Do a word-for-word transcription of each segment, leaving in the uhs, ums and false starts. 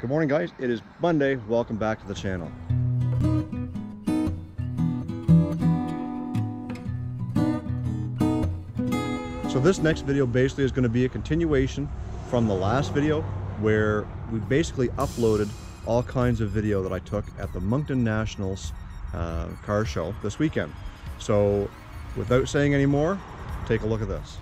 Good morning, guys. It is Monday. Welcome back to the channel. So this next video basically is going to be a continuation from the last video where we basically uploaded all kinds of video that I took at the Moncton Nationals uh, car show this weekend. So without saying any more, take a look at this.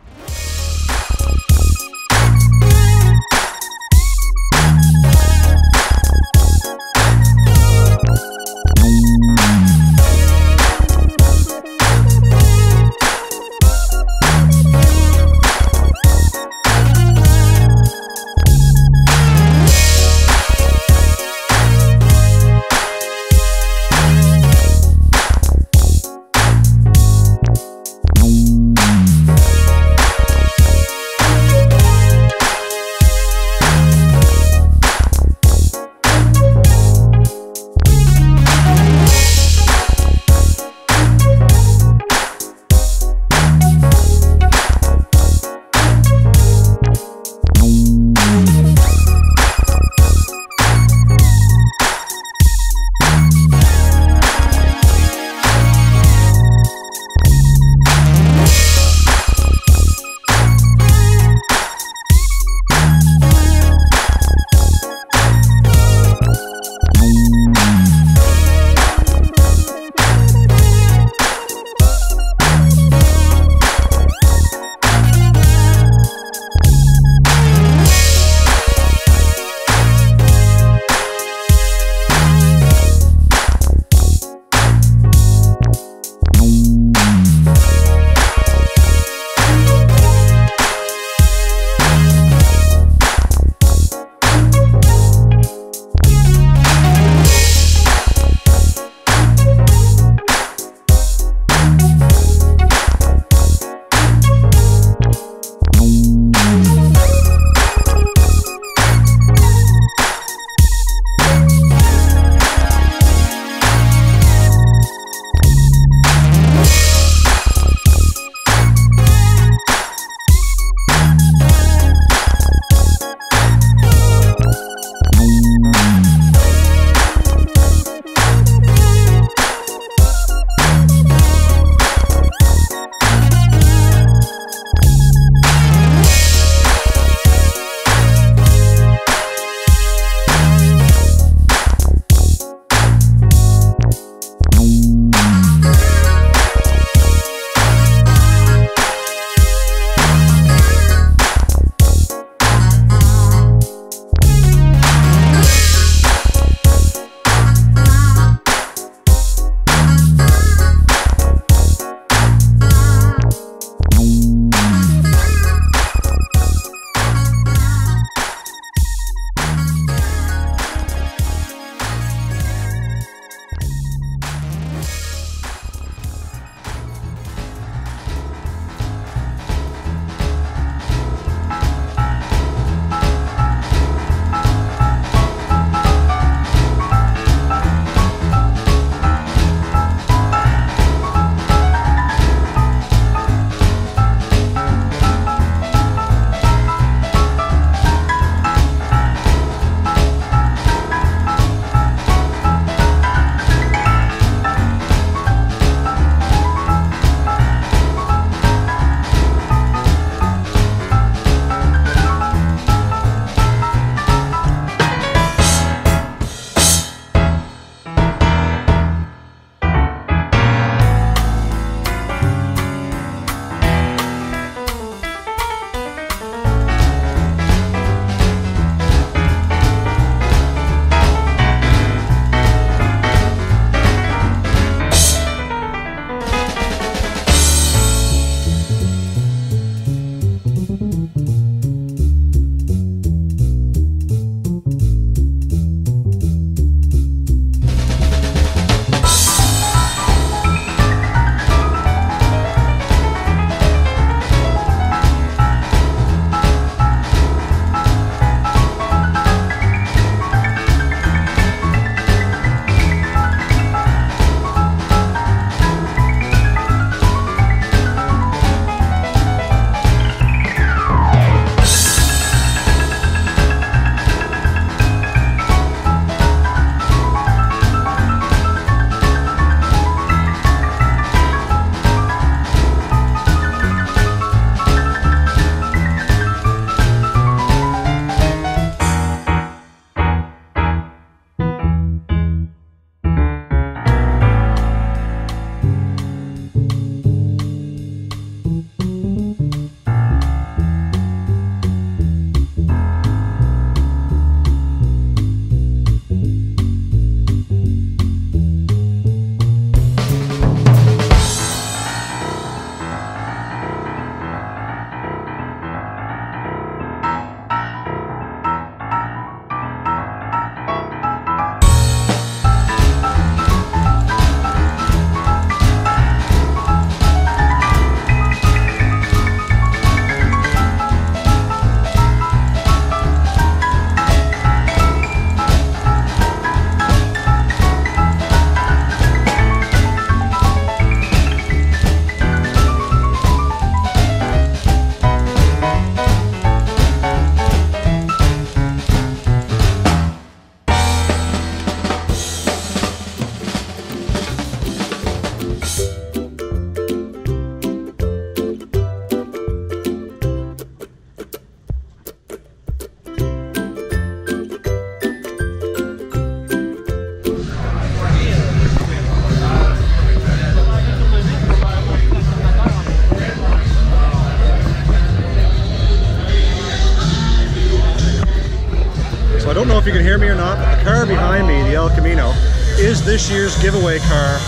don't know if you can hear me or not, but the car behind me, the El Camino, is this year's giveaway car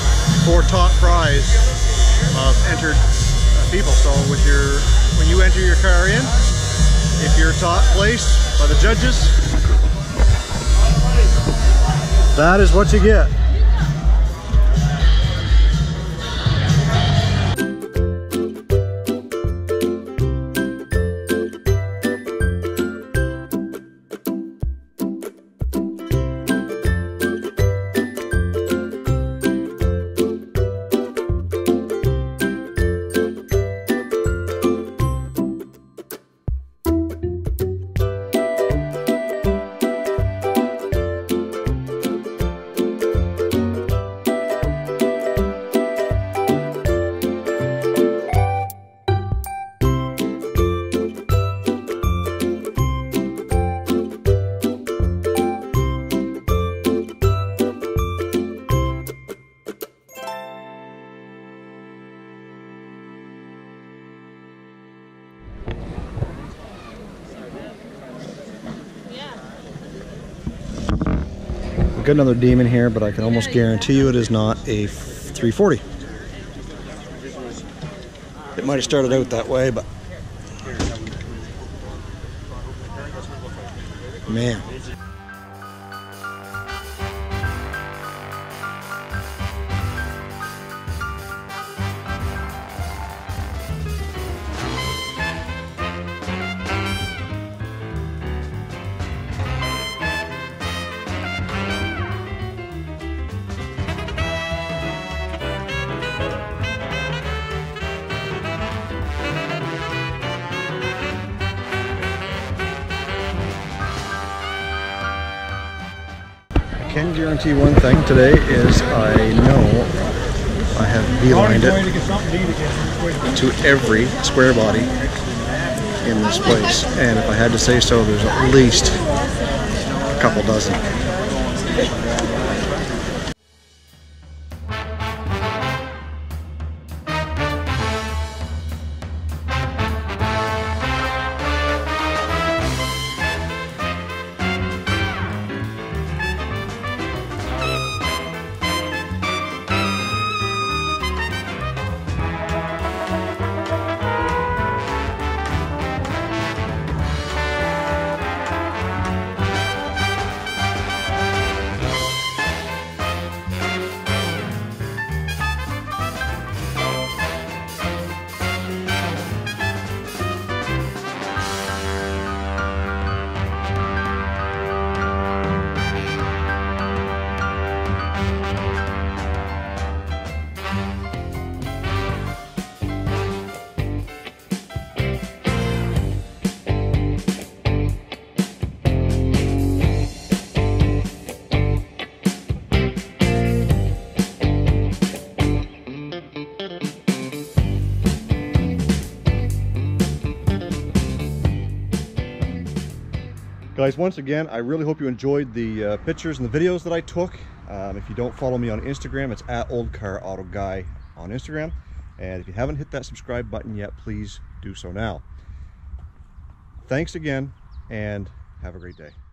for top prize of entered uh, people. So with your, when you enter your car in, if you're top place by the judges, that is what you get. Got another demon here, but I can almost guarantee you it is not a three forty. It might have started out that way, but man. I can guarantee one thing today is I know I have beelined it to every square body in this place, and if I had to say so, there's at least a couple dozen. Guys, once again, I really hope you enjoyed the uh, pictures and the videos that I took. Um, if you don't follow me on Instagram, it's at old car auto guy on Instagram. And if you haven't hit that subscribe button yet, please do so now. Thanks again, and have a great day.